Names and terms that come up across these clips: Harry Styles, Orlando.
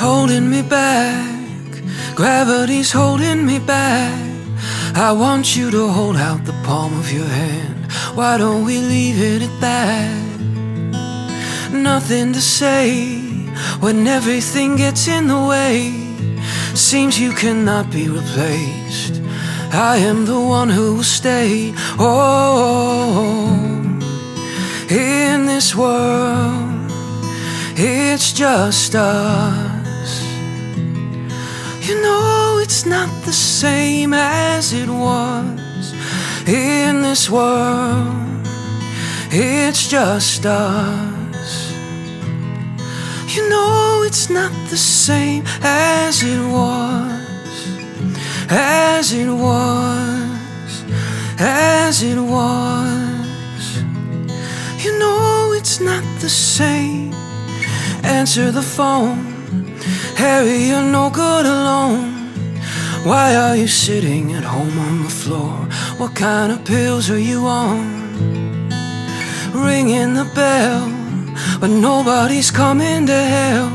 holding me back. Gravity's holding me back. I want you to hold out the palm of your hand. Why don't we leave it at that? Nothing to say when everything gets in the way. Seems you cannot be replaced. I am the one who will stay. Oh, in this world, it's just us. You know it's not the same as it was. In this world, it's just us. You know it's not the same as it was. As it was. As it was. You know it's not the same. Answer the phone, Harry, you're no good alone. Why are you sitting at home on the floor? What kind of pills are you on? Ringing the bell, but nobody's coming to help.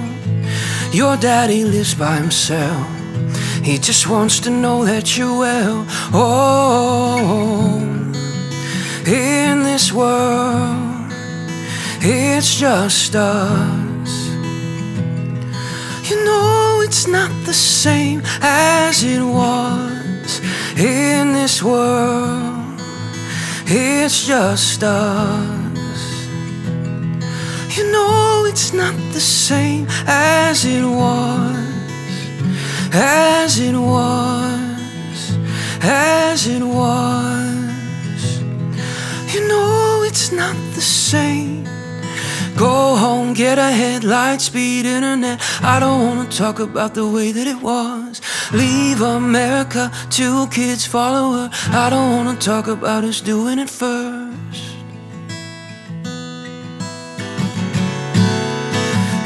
Your daddy lives by himself. He just wants to know that you're well. Oh, in this world, it's just us. You know it's not the same as it was. In this world, it's just us. You know it's not the same as it was. As it was. As it was. You know it's not the same. Go home, get ahead, light speed internet. I don't wanna talk about the way that it was. Leave America, 2 kids follow her. I don't wanna talk about us doing it first.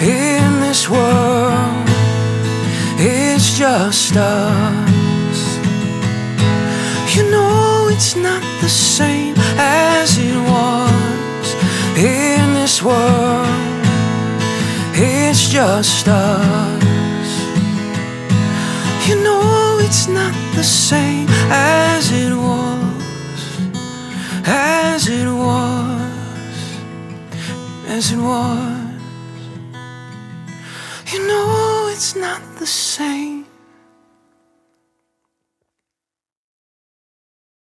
In this world, it's just us. You know it's not the same as it was. In this world, it's just us. You know it's not the same as it was. As it was. As it was. You know it's not the same.